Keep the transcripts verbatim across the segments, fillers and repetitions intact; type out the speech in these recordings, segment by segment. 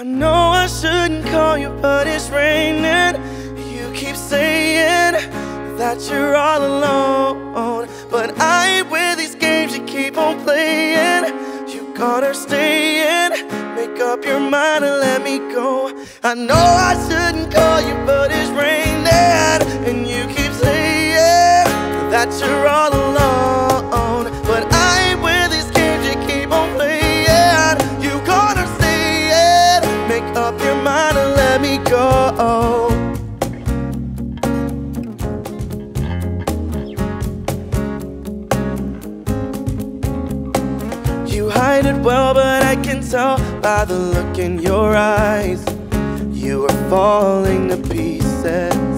I know I shouldn't call you, but it's raining. You keep saying that you're all alone, but I ain't with these games you keep on playing. You gotta stay in, make up your mind and let me go. I know I shouldn't call you, but it's raining, and you keep saying that you're all alone, but I ain't with these games you keep on playing. You gotta stay in, make up your mind and let me go. You hide it well, but I can tell by the look in your eyes you are falling to pieces.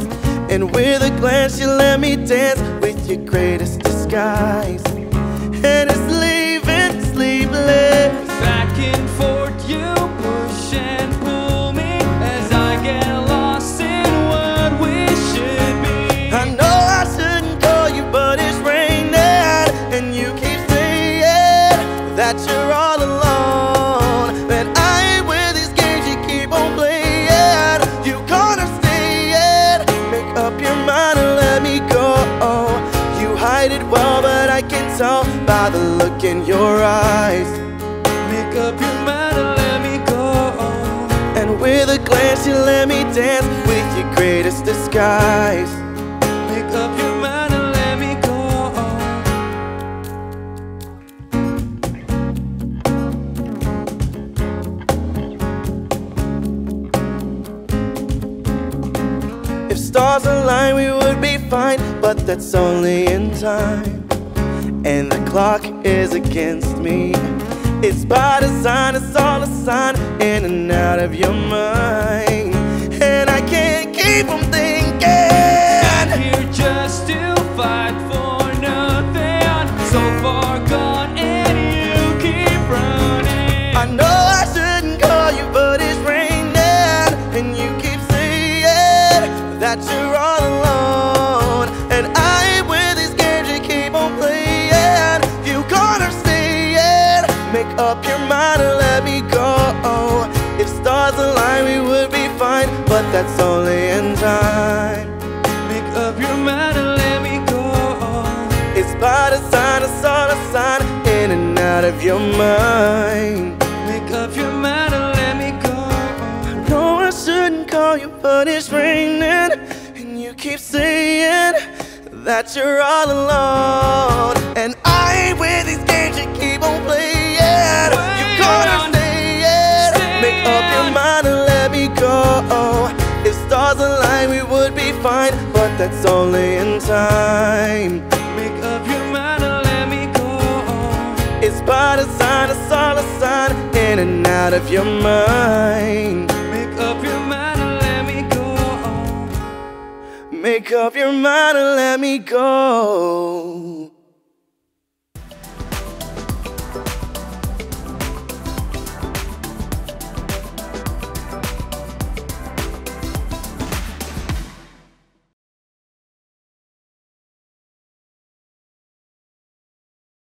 And with a glance you let me dance with your greatest disguise, and it's leaving sleepless. Back and forth you push and pull me as I get lost in what we should be. I know I shouldn't call you, but it's raining, and you keep that you're all alone, that I ain't with these games you keep on playing. You gotta stay in, make up your mind and let me go. You hide it well, but I can tell by the look in your eyes. Make up your mind and let me go. And with a glance you let me dance with your greatest disguise. Make up your mind and let me go. If stars align, we would be fine, but that's only in time, and the clock is against me. It's by design, it's all a sign, in and out of your mind, and I can't keep from thinking. Here just to fight for nothing, so far gone, and you keep running. I know I shouldn't call you, but it's raining, and you keep that you're all alone, and I ain't with these games you keep on playing. You gotta stay in, make up your mind and let me go. If stars align, we would be fine, but that's only in time. Make up your mind and let me go. It's by design, it's all a sign, in and out of your mind. Make up your mind and let me go. I know I shouldn't call you, but it's raining, and you keep saying that you're all alone, and I ain't with these games you keep on playing. You gotta stay in, make up your mind and let me go. If stars align, we would be fine, but that's only in time. Make up your mind and let me go. It's by design, it's all a sign, in and out of your mind. Make up your mind. Make up your mind and let me go.